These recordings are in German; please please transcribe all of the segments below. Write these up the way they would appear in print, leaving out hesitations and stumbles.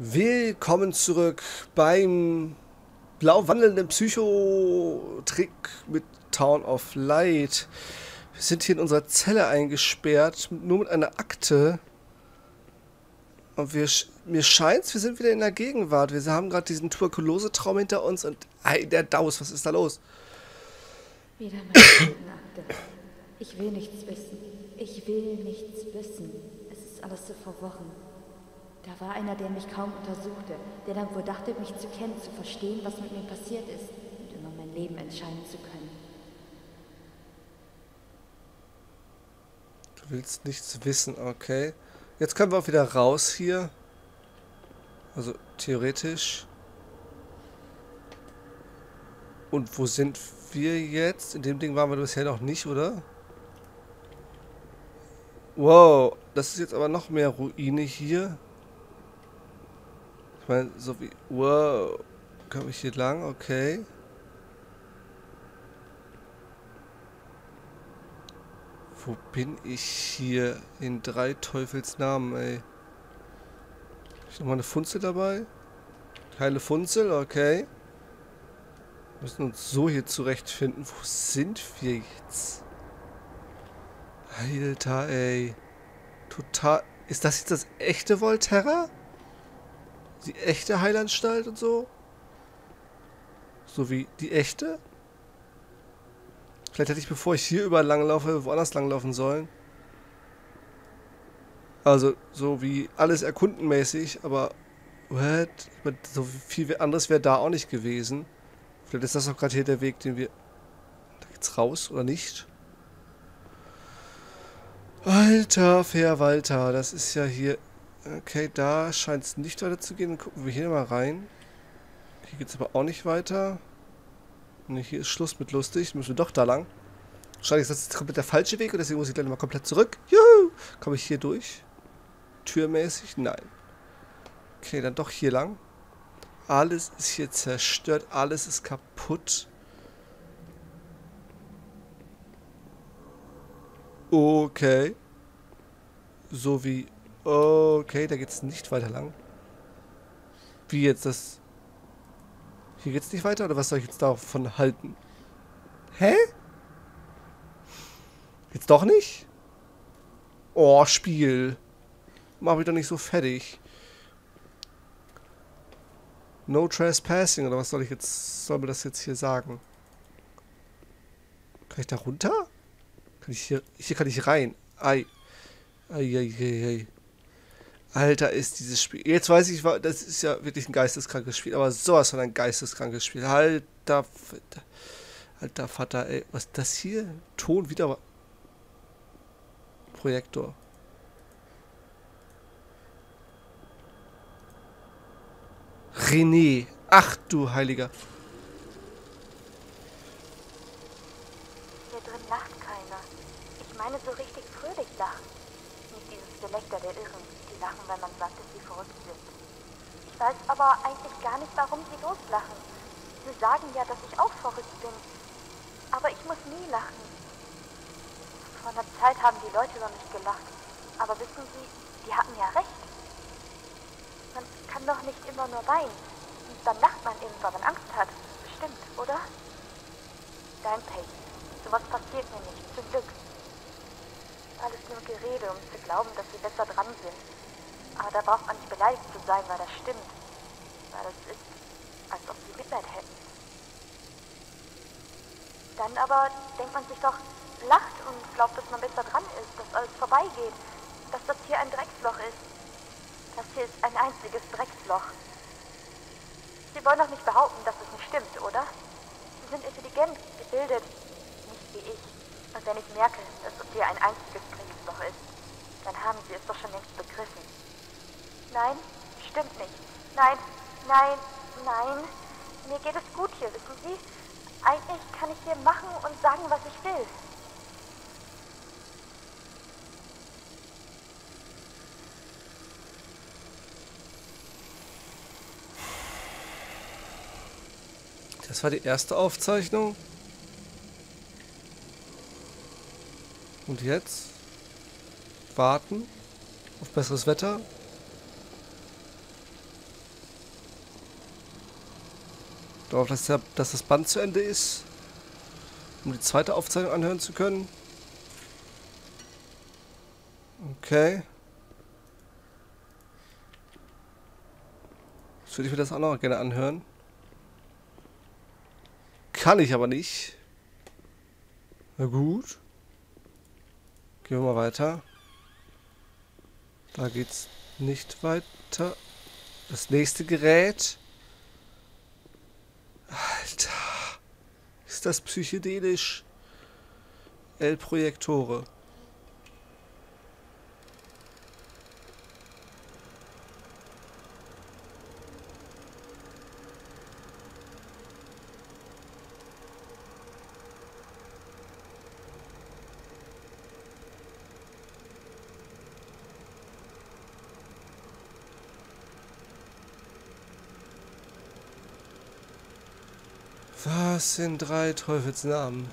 Willkommen zurück beim blau wandelnden Psychotrick mit Town of Light. Wir sind hier in unserer Zelle eingesperrt, nur mit einer Akte. Und mir scheint, wir sind wieder in der Gegenwart. Wir haben gerade diesen Tuberkulose-Traum hinter uns und der Daus, was ist da los? Wieder meine Akte. Ich will nichts wissen. Ich will nichts wissen. Es ist alles so verworren. Da war einer, der mich kaum untersuchte, der dann wohl dachte, mich zu kennen, zu verstehen, was mit mir passiert ist und über mein Leben entscheiden zu können. Du willst nichts wissen, okay. Jetzt können wir auch wieder raus hier. Also theoretisch. Und wo sind wir jetzt? In dem Ding waren wir bisher noch nicht, oder? Wow, das ist jetzt aber noch mehr Ruine hier. Ich meine, so wie... Wow. Komme ich hier lang? Okay. Wo bin ich hier? In drei Teufelsnamen, ey. Hab ich nochmal eine Funzel dabei? Keine Funzel? Okay. Wir müssen uns so hier zurechtfinden. Wo sind wir jetzt? Alter, ey. Total... Ist das jetzt das echte Volterra? Die echte Heilanstalt und so? So wie die echte? Vielleicht hätte ich, bevor ich hier überall langlaufe, woanders langlaufen sollen. Also, so wie alles erkundenmäßig, aber... What? So viel anderes wäre da auch nicht gewesen. Vielleicht ist das auch gerade hier der Weg, den wir... Da geht's raus, oder nicht? Alter Verwalter, das ist ja hier... Okay, da scheint es nicht weiter zu gehen. Dann gucken wir hier mal rein. Hier geht es aber auch nicht weiter. Ne, hier ist Schluss mit lustig. Müssen wir doch da lang. Wahrscheinlich ist das jetzt komplett der falsche Weg und deswegen muss ich gleich mal komplett zurück. Juhu! Komme ich hier durch? Türmäßig? Nein. Okay, dann doch hier lang. Alles ist hier zerstört. Alles ist kaputt. Okay. So wie... Okay, da geht's nicht weiter lang. Wie jetzt das... Hier geht's nicht weiter, oder was soll ich jetzt davon halten? Hä? Jetzt doch nicht? Oh, Spiel. Mach mich doch nicht so fertig. No trespassing, oder was soll ich jetzt... Soll mir das jetzt hier sagen? Kann ich da runter? Kann ich hier... Hier kann ich rein. Ei. Ei. Alter, ist dieses Spiel... Jetzt weiß ich, das ist ja wirklich ein geisteskrankes Spiel, aber sowas von ein geisteskrankes Spiel. Alter Vater, ey. Was ist das hier? Ton wieder... Projektor. René. Ach du Heiliger. Hier drin lacht keiner. Ich meine so richtig fröhlich lachen. Nicht dieses Gelächter der Irren. Lachen, wenn man sagt, dass sie verrückt sind. Ich weiß aber eigentlich gar nicht, warum sie loslachen. Sie sagen ja, dass ich auch verrückt bin. Aber ich muss nie lachen. Vor einer Zeit haben die Leute über mich gelacht. Aber wissen Sie, die hatten ja recht. Man kann doch nicht immer nur weinen. Und dann lacht man eben, weil man Angst hat. Bestimmt, oder? Dein Pech. Sowas passiert mir nicht, zum Glück. Alles nur Gerede, um zu glauben, dass wir besser dran sind. Aber da braucht man nicht beleidigt zu sein, weil das stimmt. Weil das ist, als ob sie Mitleid hätten. Dann aber denkt man sich doch, lacht und glaubt, dass man besser dran ist, dass alles vorbeigeht, dass das hier ein Drecksloch ist. Das hier ist ein einziges Drecksloch. Sie wollen doch nicht behaupten, dass es nicht stimmt, oder? Sie sind intelligent, gebildet, nicht wie ich. Und wenn ich merke, dass es hier ein einziges Drecksloch ist, dann haben sie es doch schon längst begriffen. Nein, stimmt nicht. Nein. Mir geht es gut hier, wissen Sie? Eigentlich kann ich hier machen und sagen, was ich will. Das war die erste Aufzeichnung. Und jetzt? Warten auf besseres Wetter? darauf, dass das Band zu Ende ist, um die zweite Aufzeichnung anhören zu können. Okay. Jetzt würde ich mir das auch noch gerne anhören. Kann ich aber nicht. Na gut. Gehen wir mal weiter. Da geht's nicht weiter. Das nächste Gerät. Alter. Ist das psychedelisch? L-Projektore. Was sind drei Teufelsnamen?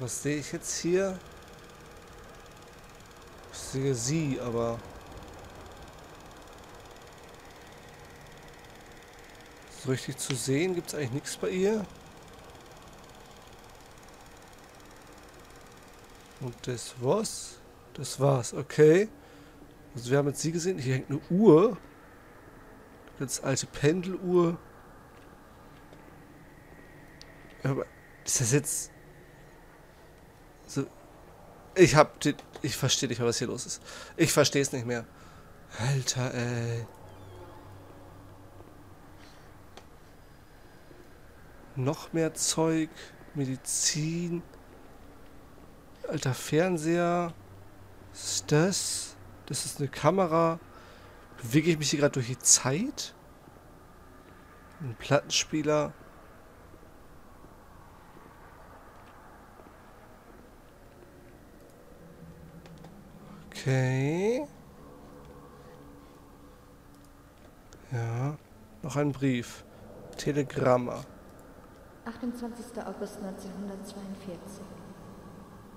Was sehe ich jetzt hier? Ich sehe sie, aber... So richtig zu sehen gibt es eigentlich nichts bei ihr. Und das war's? Das war's, okay. Also wir haben jetzt sie gesehen, hier hängt eine Uhr. Ganz alte Pendeluhr. Aber ist das jetzt... So, ich verstehe nicht mehr, was hier los ist. Ich verstehe es nicht mehr. Alter, ey. Noch mehr Zeug. Medizin. Alter, Fernseher. Was ist das? Das ist eine Kamera. Bewege ich mich hier gerade durch die Zeit? Ein Plattenspieler. Okay. Ja. Noch ein Brief. Telegramma. 28. August 1942.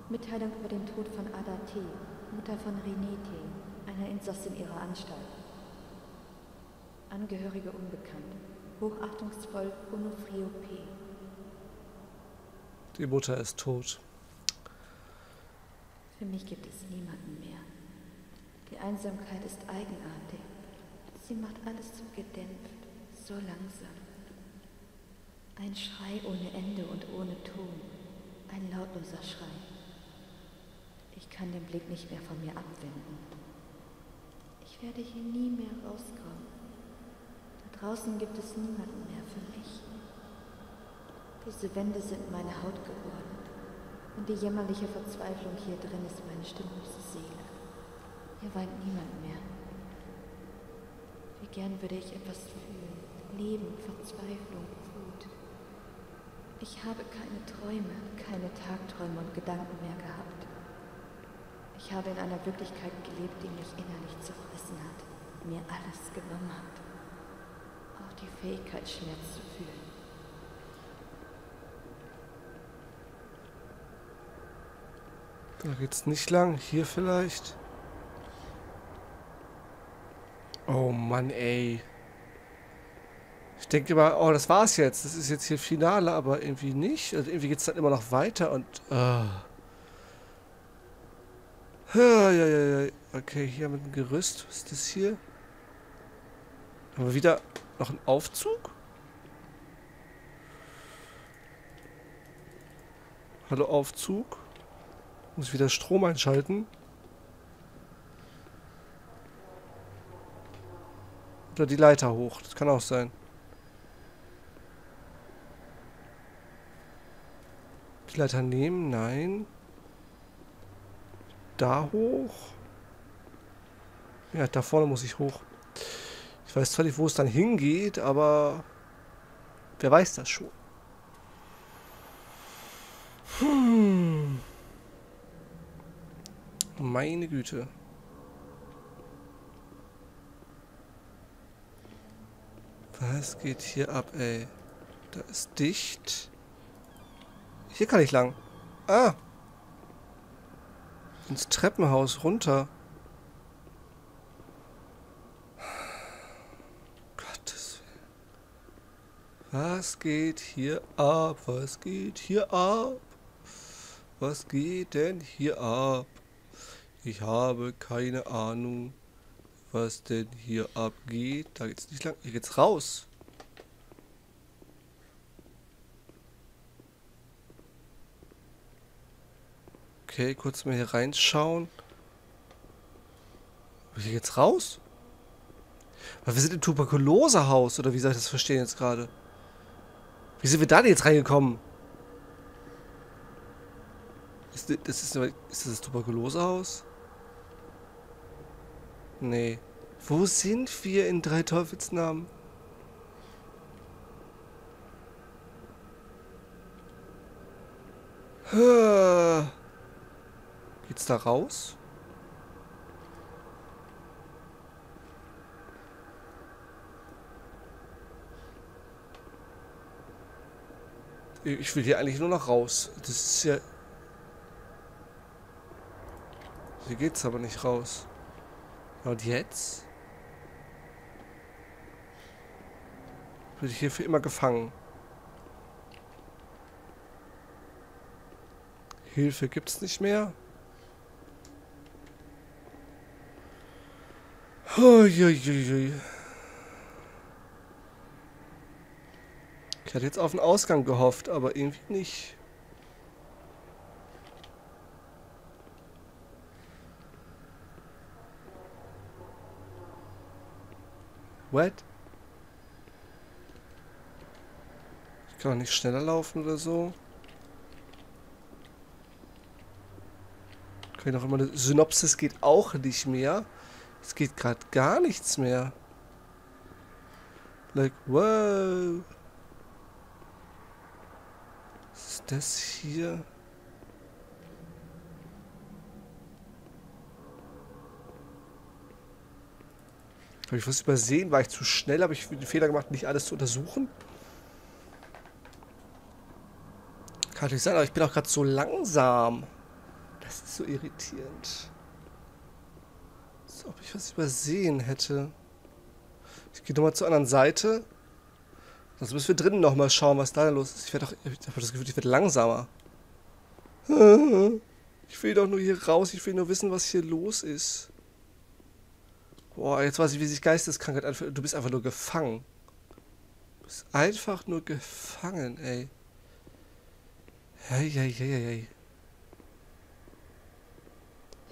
Mitteilung über den Tod von Ada T., Mutter von René T., einer Insassin ihrer Anstalt. Angehörige unbekannt. Hochachtungsvoll Onofrio P. Die Mutter ist tot. Für mich gibt es niemanden mehr. Die Einsamkeit ist eigenartig. Sie macht alles so gedämpft, so langsam. Ein Schrei ohne Ende und ohne Ton. Ein lautloser Schrei. Ich kann den Blick nicht mehr von mir abwenden. Ich werde hier nie mehr rauskommen. Da draußen gibt es niemanden mehr für mich. Diese Wände sind meine Haut geworden. Und die jämmerliche Verzweiflung hier drin ist meine stimmlose Seele. Hier weint niemand mehr. Wie gern würde ich etwas fühlen. Leben, Verzweiflung, Wut. Ich habe keine Träume, keine Tagträume und Gedanken mehr gehabt. Ich habe in einer Wirklichkeit gelebt, die mich innerlich zerfressen hat, mir alles genommen hat. Auch die Fähigkeit, Schmerz zu fühlen. Da geht's nicht lang. Hier vielleicht. Oh Mann, ey. Ich denke immer, oh, das war's jetzt. Das ist jetzt hier Finale, aber irgendwie nicht. Also irgendwie geht's dann immer noch weiter und... Ja. Okay, hier mit dem Gerüst. Was ist das hier? Haben wir wieder noch einen Aufzug? Hallo Aufzug. Muss ich wieder Strom einschalten? Oder die Leiter hoch. Das kann auch sein. Die Leiter nehmen? Nein. Da hoch. Ja, da vorne muss ich hoch. Ich weiß zwar nicht, wo es dann hingeht, aber wer weiß das schon. Meine Güte. Was geht hier ab, ey? Da ist dicht. Hier kann ich lang. Ah. Ins Treppenhaus runter. Gottes Willen. Was geht hier ab? Was geht hier ab? Was geht denn hier ab? Ich habe keine Ahnung, was denn hier abgeht. Da geht's nicht lang. Hier geht's raus. Okay, kurz mal hier reinschauen. Hier geht's raus? Weil wir sind im Tuberkulosehaus, oder wie soll ich das verstehen jetzt gerade? Wie sind wir da denn jetzt reingekommen? Ist das Tuberkulosehaus? Nee. Wo sind wir in drei Teufelsnamen? Geht's da raus? Ich will hier eigentlich nur noch raus. Das ist ja... Hier geht's aber nicht raus. Und jetzt? Bin ich hier für immer gefangen. Hilfe gibt's nicht mehr. Uiuiui. Ich hatte jetzt auf den Ausgang gehofft, aber irgendwie nicht. What? Ich kann auch nicht schneller laufen oder so. Kann ich noch immer eine Synopsis geht auch nicht mehr. Es geht gerade gar nichts mehr. Like, wow. Was ist das hier? Habe ich was übersehen? War ich zu schnell? Habe ich den Fehler gemacht, nicht alles zu untersuchen? Kann natürlich sein, aber ich bin auch gerade so langsam. Das ist so irritierend. Als ob ich was übersehen hätte. Ich gehe nochmal zur anderen Seite. Sonst müssen wir drinnen nochmal schauen, was da los ist. Ich habe das Gefühl, ich werde langsamer. Ich will doch nur hier raus. Ich will nur wissen, was hier los ist. Boah, jetzt weiß ich, wie sich Geisteskrankheit anfühlt. Du bist einfach nur gefangen. Du bist einfach nur gefangen, ey. Hey, hey, hey, hey.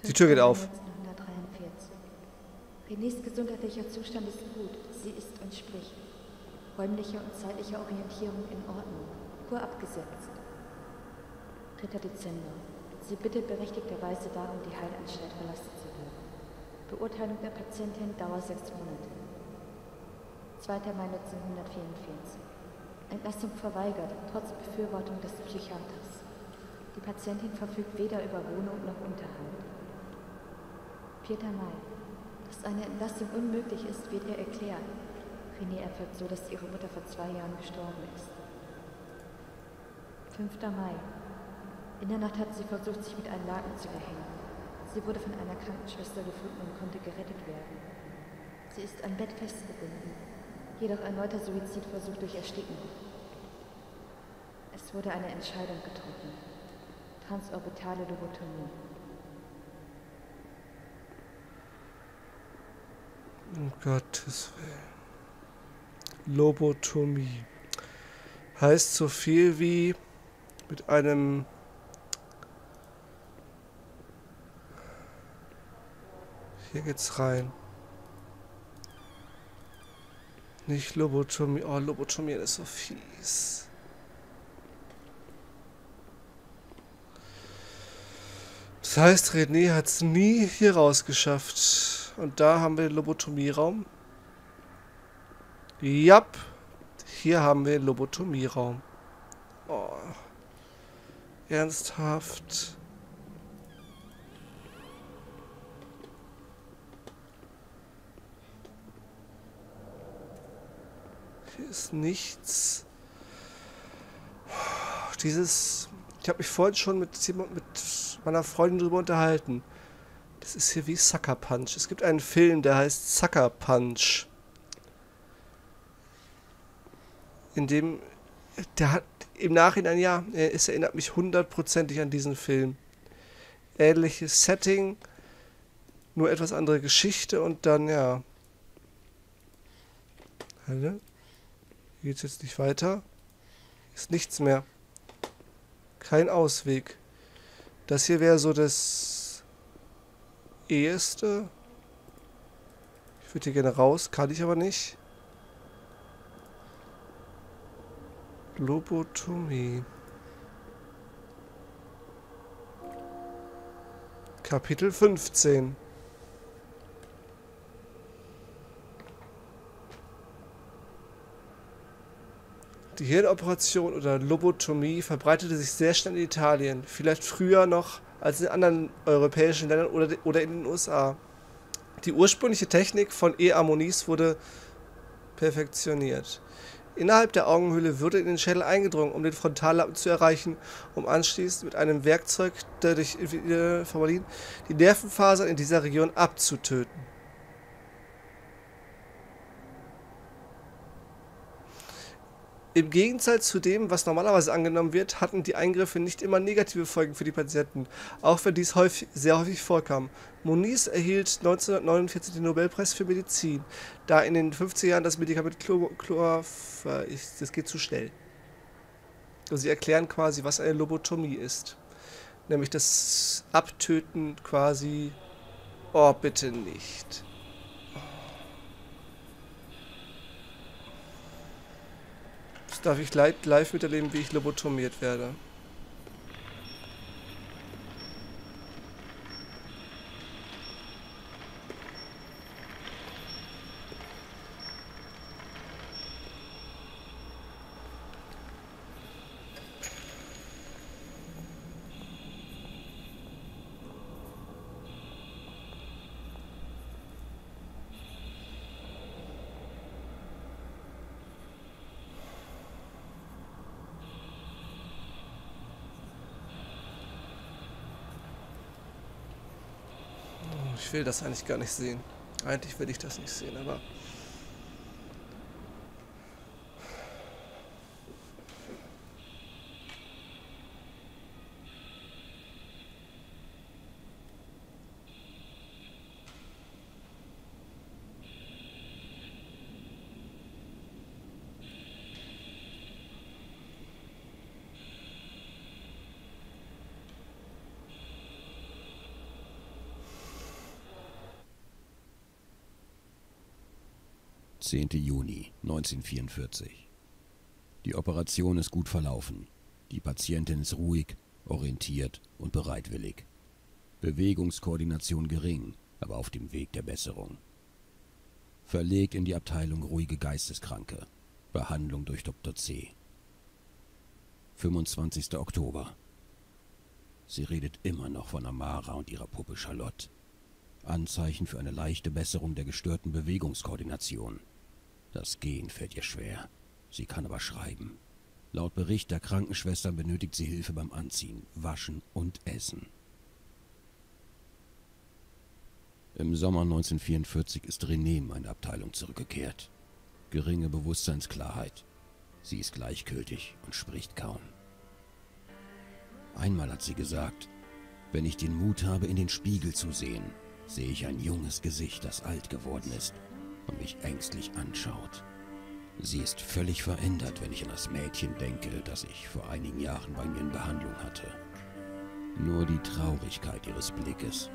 Die Tür geht auf. Renés gesundheitlicher Zustand ist gut. Sie ist und spricht. Räumliche und zeitliche Orientierung in Ordnung. Kur abgesetzt. 3. Dezember. Sie bittet berechtigterweise darum, die Heilanstalt verlassen zu werden. Beurteilung der Patientin, Dauer 6 Monate. 2. Mai 1944. Entlassung verweigert, trotz Befürwortung des Psychiaters. Die Patientin verfügt weder über Wohnung noch Unterhalt. 4. Mai. Dass eine Entlassung unmöglich ist, wird ihr erklärt. René erfährt so, dass ihre Mutter vor 2 Jahren gestorben ist. 5. Mai. In der Nacht hat sie versucht, sich mit einem Laken zu erhängen. Sie wurde von einer Krankenschwester gefunden und konnte gerettet werden. Sie ist am Bett festgebunden, jedoch erneuter Suizidversuch durch Ersticken. Es wurde eine Entscheidung getroffen. Transorbitale Lobotomie. Um Gottes Willen. Lobotomie. Heißt so viel wie mit einem... Hier geht's rein. Nicht Lobotomie. Oh, Lobotomie, das ist so fies. Das heißt, René hat es nie hier rausgeschafft. Und da haben wir den Lobotomieraum. Japp. Hier haben wir den Lobotomieraum. Oh. Ernsthaft. Hier ist nichts. Dieses Ich habe mich vorhin schon mit meiner Freundin drüber unterhalten. Das ist hier wie Sucker Punch. Es gibt einen Film, der heißt Sucker Punch. In dem, der hat im Nachhinein, ja, es erinnert mich hundertprozentig an diesen Film. Ähnliches Setting, nur etwas andere Geschichte und dann, ja. Hier geht's jetzt nicht weiter. Ist nichts mehr. Kein Ausweg. Das hier wäre so das eheste. Ich würde hier gerne raus, kann ich aber nicht. Lobotomie. Kapitel 15. Die Hirnoperation oder Lobotomie verbreitete sich sehr schnell in Italien, vielleicht früher noch als in anderen europäischen Ländern oder in den USA. Die ursprüngliche Technik von E-Armonis wurde perfektioniert. Innerhalb der Augenhöhle wurde in den Schädel eingedrungen, um den Frontallappen zu erreichen, um anschließend mit einem Werkzeug, der durch Formalin, die Nervenfasern in dieser Region abzutöten. Im Gegensatz zu dem, was normalerweise angenommen wird, hatten die Eingriffe nicht immer negative Folgen für die Patienten, auch wenn dies sehr häufig vorkam. Moniz erhielt 1949 den Nobelpreis für Medizin, da in den 50er Jahren das Medikament das geht zu schnell. Und sie erklären quasi, was eine Lobotomie ist. Nämlich das Abtöten quasi... Oh, bitte nicht. Darf ich live miterleben, wie ich lobotomiert werde. Ich will das eigentlich gar nicht sehen. Eigentlich will ich das nicht sehen, aber... Der 10. Juni 1944. Die Operation ist gut verlaufen. Die Patientin ist ruhig, orientiert und bereitwillig. Bewegungskoordination gering, aber auf dem Weg der Besserung. Verlegt in die Abteilung Ruhige Geisteskranke. Behandlung durch Dr. C. 25. Oktober. Sie redet immer noch von Amara und ihrer Puppe Charlotte. Anzeichen für eine leichte Besserung der gestörten Bewegungskoordination. Das Gehen fällt ihr schwer. Sie kann aber schreiben. Laut Bericht der Krankenschwestern benötigt sie Hilfe beim Anziehen, Waschen und Essen. Im Sommer 1944 ist René in meine Abteilung zurückgekehrt. Geringe Bewusstseinsklarheit. Sie ist gleichgültig und spricht kaum. Einmal hat sie gesagt, wenn ich den Mut habe, in den Spiegel zu sehen, sehe ich ein junges Gesicht, das alt geworden ist und mich ängstlich anschaut. Sie ist völlig verändert, wenn ich an das Mädchen denke, das ich vor einigen Jahren bei mir in Behandlung hatte. Nur die Traurigkeit ihres Blickes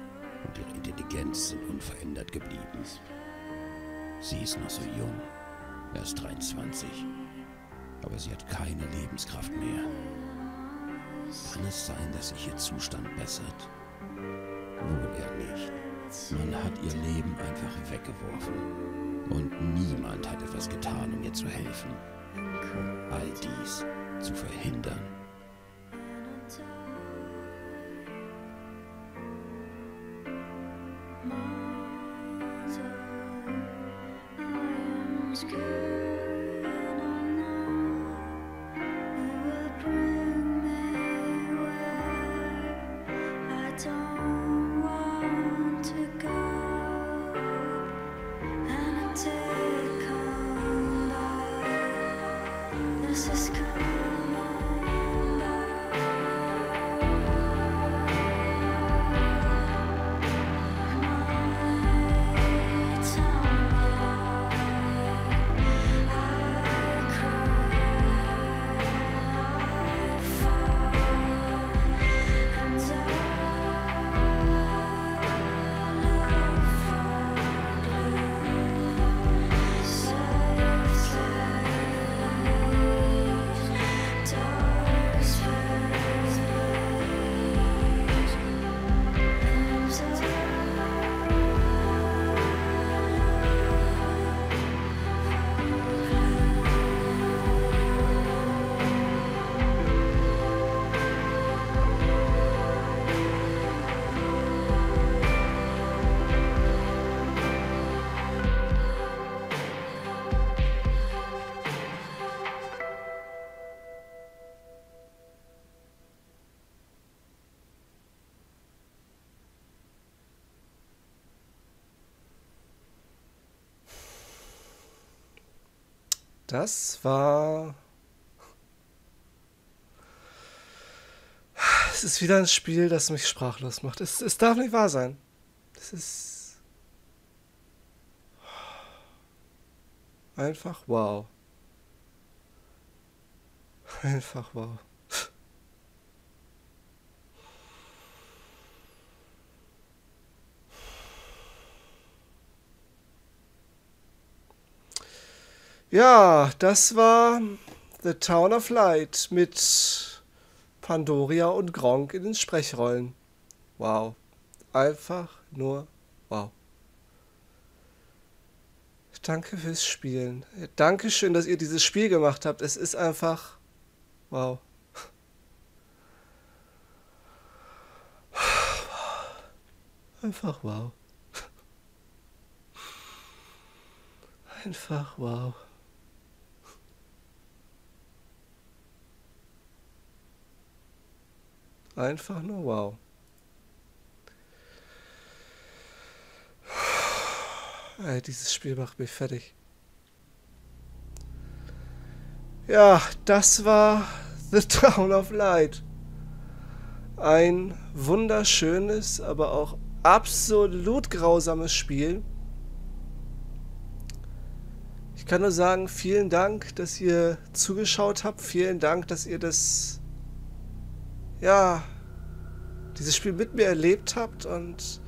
und ihre Intelligenz sind unverändert geblieben. Sie ist noch so jung, erst 23, aber sie hat keine Lebenskraft mehr. Kann es sein, dass sich ihr Zustand bessert? Wohl eher nicht. Man hat ihr Leben einfach weggeworfen. Und niemand hat etwas getan, um ihr zu helfen. Um all dies zu verhindern. Das war... Es ist wieder ein Spiel, das mich sprachlos macht. Es darf nicht wahr sein. Es ist... Einfach wow. Einfach wow. Ja, das war The Town of Light mit Pandoria und Gronkh in den Sprechrollen. Wow. Einfach nur wow. Danke fürs Spielen. Dankeschön, dass ihr dieses Spiel gemacht habt. Es ist einfach wow. Einfach wow. Einfach wow. Einfach nur wow. Ey, dieses Spiel macht mich fertig. Ja, das war The Town of Light. Ein wunderschönes, aber auch absolut grausames Spiel. Ich kann nur sagen, vielen Dank, dass ihr zugeschaut habt. Vielen Dank, dass ihr das... ja, dieses Spiel mit mir erlebt habt, und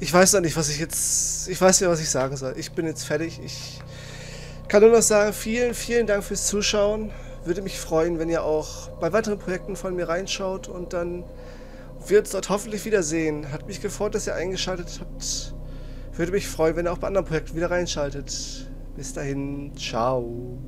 ich weiß noch nicht, was ich jetzt, ich weiß nicht, was ich sagen soll. Ich bin jetzt fertig. Ich kann nur noch sagen, vielen, vielen Dank fürs Zuschauen. Würde mich freuen, wenn ihr auch bei weiteren Projekten von mir reinschaut, und dann wir uns dort hoffentlich wiedersehen. Hat mich gefreut, dass ihr eingeschaltet habt. Würde mich freuen, wenn ihr auch bei anderen Projekten wieder reinschaltet. Bis dahin, ciao.